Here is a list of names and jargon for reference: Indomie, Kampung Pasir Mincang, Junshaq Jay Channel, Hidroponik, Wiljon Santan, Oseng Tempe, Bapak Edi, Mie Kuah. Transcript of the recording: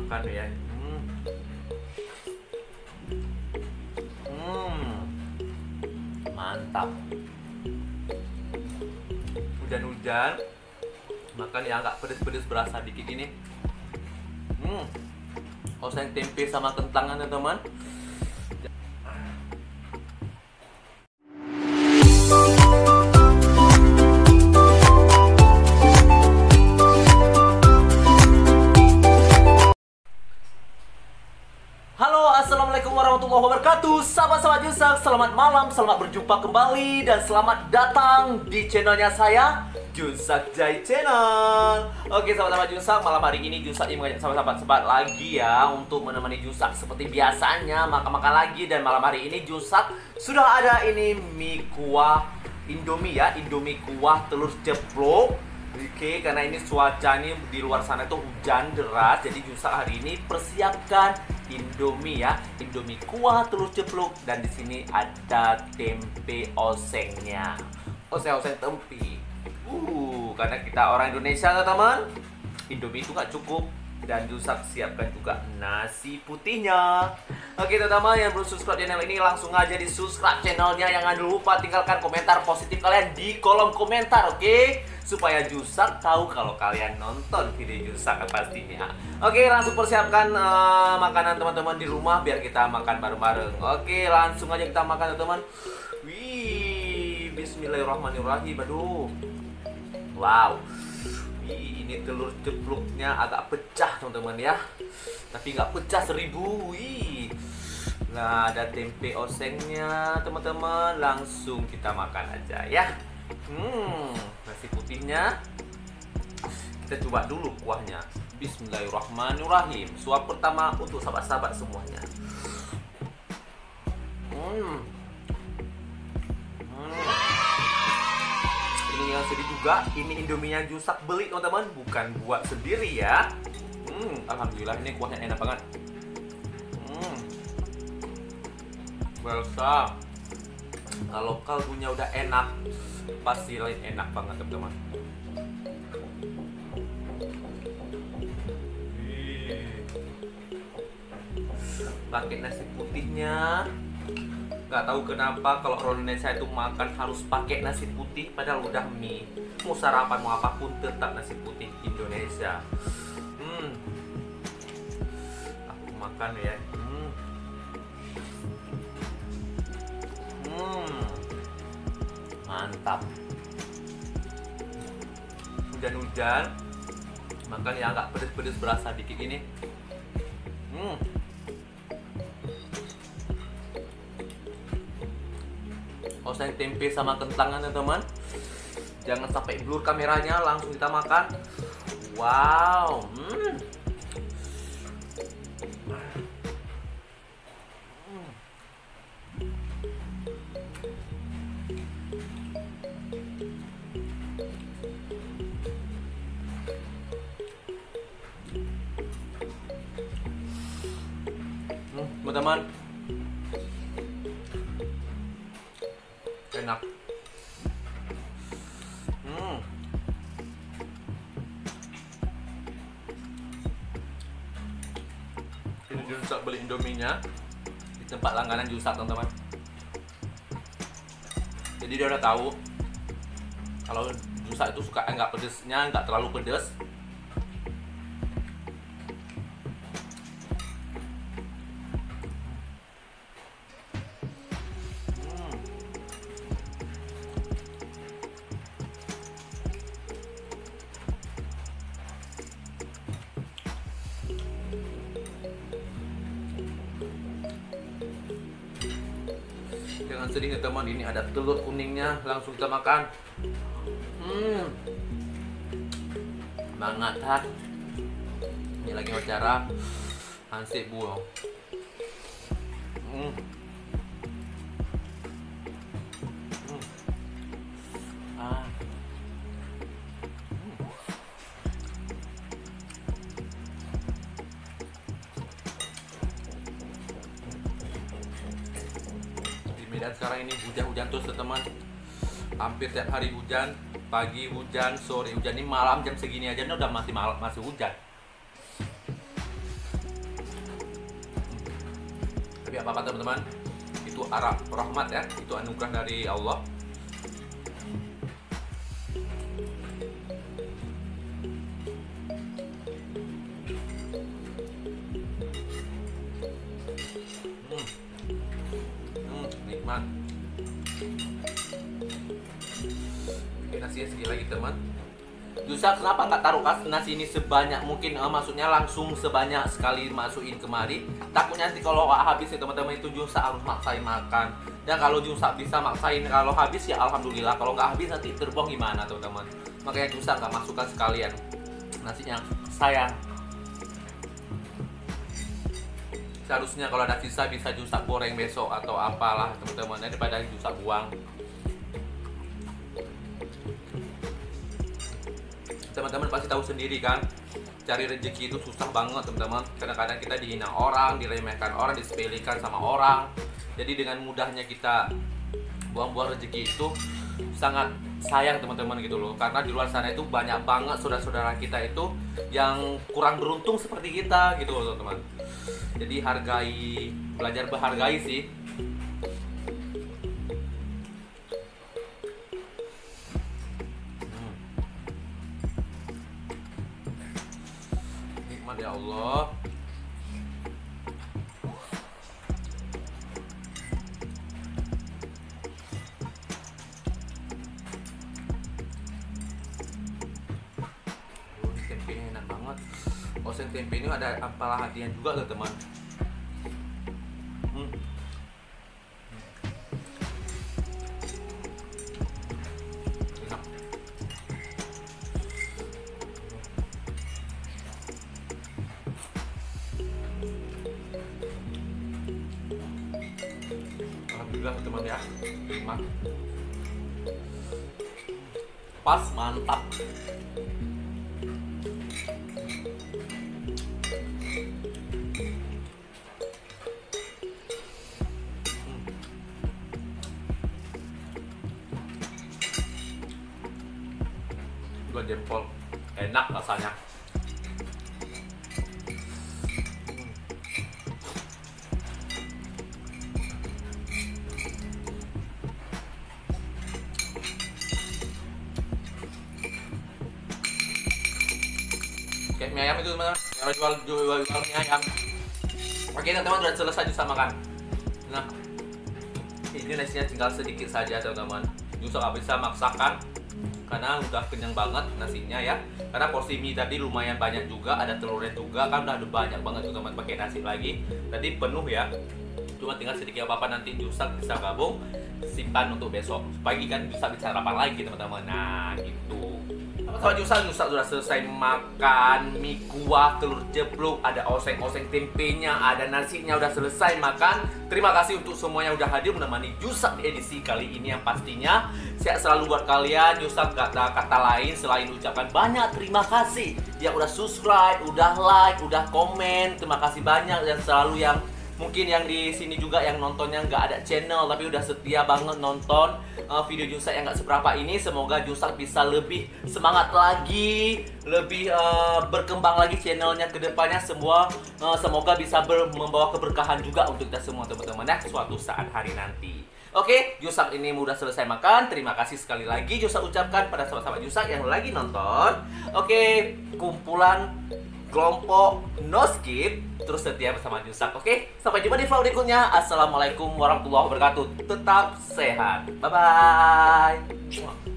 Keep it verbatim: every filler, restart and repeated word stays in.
makan ya. Hmm. Hmm. Mantap. Hujan-hujan makan yang agak pedes-pedes berasa dikit ini. Hmm. Oseng tempe sama kentang teman-teman. Assalamualaikum warahmatullahi wabarakatuh, sahabat-sahabat Junshaq. Selamat malam, selamat berjumpa kembali dan selamat datang di channelnya saya, Junshaq Jay Channel. Oke sahabat-sahabat Junshaq, malam hari ini Junshaq ingin mengajak sahabat-sahabat lagi ya untuk menemani Junshaq seperti biasanya makan-makan lagi. Dan malam hari ini Junshaq sudah ada ini mie kuah Indomie ya, Indomie kuah telur ceplok. Oke, karena ini cuaca ini di luar sana itu hujan deras, jadi Junshaq hari ini persiapkan Indomie ya, Indomie kuah telur ceplok, dan di sini ada tempe osengnya, oseng-oseng tempe. Uh, karena kita orang Indonesia teman, Indomie itu nggak cukup, dan Junshaq siapkan juga nasi putihnya. Oke teman-teman yang belum subscribe channel ini langsung aja di subscribe channelnya. Yang jangan lupa tinggalkan komentar positif kalian di kolom komentar, oke? Supaya Junshaq tahu kalau kalian nonton video Junshaq pastinya. Oke, langsung persiapkan uh, makanan teman-teman di rumah biar kita makan bareng-bareng. Oke, langsung aja kita makan teman-teman. Wih, bismillahirrahmanirrahim. Aduh. Wow. Wih, ini telur ceploknya agak pecah teman-teman ya. Tapi nggak pecah seribu. Wih. Nah, ada tempe osengnya teman-teman. Langsung kita makan aja ya. Hmm, nasi putihnya kita coba dulu kuahnya. Bismillahirrahmanirrahim. Suap pertama untuk sahabat-sahabat semuanya. Hmm. Hmm. Ini yang sedih juga, ini Indominya Junshaq beli teman-teman, bukan buat sendiri ya. Hmm, alhamdulillah ini kuahnya enak banget. Hmm. Berasa. Kalau kaldunya udah enak, pasti lain enak banget teman-teman. Pakai nasi putihnya, nggak tahu kenapa kalau orang Indonesia itu makan harus pakai nasi putih, padahal udah mie. Mau sarapan mau apapun tetap nasi putih Indonesia. Hmm, aku makan ya. Hmm. Hmm, mantap. Hujan-hujan makan yang agak pedes-pedes berasa dikit ini. Hmm. Oseng tempe sama kentangan teman-teman. Jangan sampai blur kameranya, langsung kita makan. Wow. Hmm. Teman-teman, enak. Hmm. Ini Junshaq beli Indominya di tempat langganan Junshaq teman-teman. Jadi dia udah tahu kalau Junshaq itu suka nggak pedesnya, nggak terlalu pedes. Jangan sedih teman, ini ada telur kuningnya, langsung kita makan. Hmm, banget hat. Ini lagi acara hansip bu. Hmm. Hmm. Ah. Dan sekarang ini hujan-hujan terus teman, hampir tiap hari hujan, pagi hujan, sore hujan, ini malam jam segini aja ini udah masih malam masih hujan. Tapi apa kata teman-teman, itu arah rahmat ya, itu anugerah dari Allah. Hmm, hmm nikmat. Oke, nasinya sedikit lagi teman. Junshaq, kenapa nggak taruh kas nasi ini sebanyak mungkin? Eh, maksudnya langsung sebanyak sekali masukin kemari. Takutnya nanti kalau habis ya teman-teman, itu Junshaq harus maksain makan. Dan kalau Junshaq bisa maksain, kalau habis ya alhamdulillah. Kalau nggak habis nanti terbuang gimana teman-teman? Makanya Junshaq nggak masukkan sekalian nasinya. Sayang. Seharusnya kalau ada sisa bisa Junshaq goreng besok atau apalah teman-teman, daripada Junshaq buang. Teman-teman pasti tahu sendiri kan, cari rezeki itu susah banget teman-teman. Kadang-kadang kita dihina orang, diremehkan orang, disepelekan sama orang. Jadi dengan mudahnya kita buang-buang rezeki itu sangat sayang teman-teman gitu loh. Karena di luar sana itu banyak banget saudara-saudara kita itu yang kurang beruntung seperti kita gitu loh teman-teman. Jadi hargai, belajar berhargai sih. Ya Allah, oh, ini tempenya enak banget. Oh, sen tempe ini ada apalah hatinya juga loh teman. hmm. Teman ya, lima pas mantap. Dua jempol, enak rasanya. Kayak mie ayam itu teman-teman, kalau jual, jual, jual mie ayam. Oke teman-teman, udah selesai Junshaq makan. Nah, ini nasinya tinggal sedikit saja teman-teman. Junshaq nggak bisa maksakan karena udah kenyang banget nasinya ya. Karena porsi mie tadi lumayan banyak juga, ada telurnya juga kan, udah ada banyak banget teman-teman. Pakai nasi lagi, tadi penuh ya. Cuma tinggal sedikit apa-apa, nanti Junshaq bisa gabung, simpan untuk besok pagi kan bisa bicara apa lagi teman-teman. Nah gitu. Soal Junshaq, Junshaq sudah selesai makan mie kuah, telur jeblok, ada oseng-oseng tempenya, ada nasinya, udah selesai makan. Terima kasih untuk semuanya udah hadir menemani Junshaq di edisi kali ini yang pastinya sehat selalu buat kalian. Junshaq gak ada kata lain selain ucapkan banyak terima kasih yang udah subscribe, udah like, udah komen. Terima kasih banyak dan selalu yang mungkin yang di sini juga yang nontonnya nggak ada channel tapi udah setia banget nonton uh, video Junshaq yang nggak seberapa ini. Semoga Junshaq bisa lebih semangat lagi, lebih uh, berkembang lagi channelnya ke depannya semua. Uh, semoga bisa membawa keberkahan juga untuk kita semua teman-teman ya, suatu saat hari nanti. Oke, Junshaq ini udah selesai makan. Terima kasih sekali lagi Junshaq ucapkan pada sahabat-sahabat Junshaq yang lagi nonton. Oke, kumpulan kelompok no skip terus setia bersama Junshaq. Oke, sampai jumpa di vlog berikutnya. Assalamualaikum warahmatullahi wabarakatuh. Tetap sehat. Bye bye.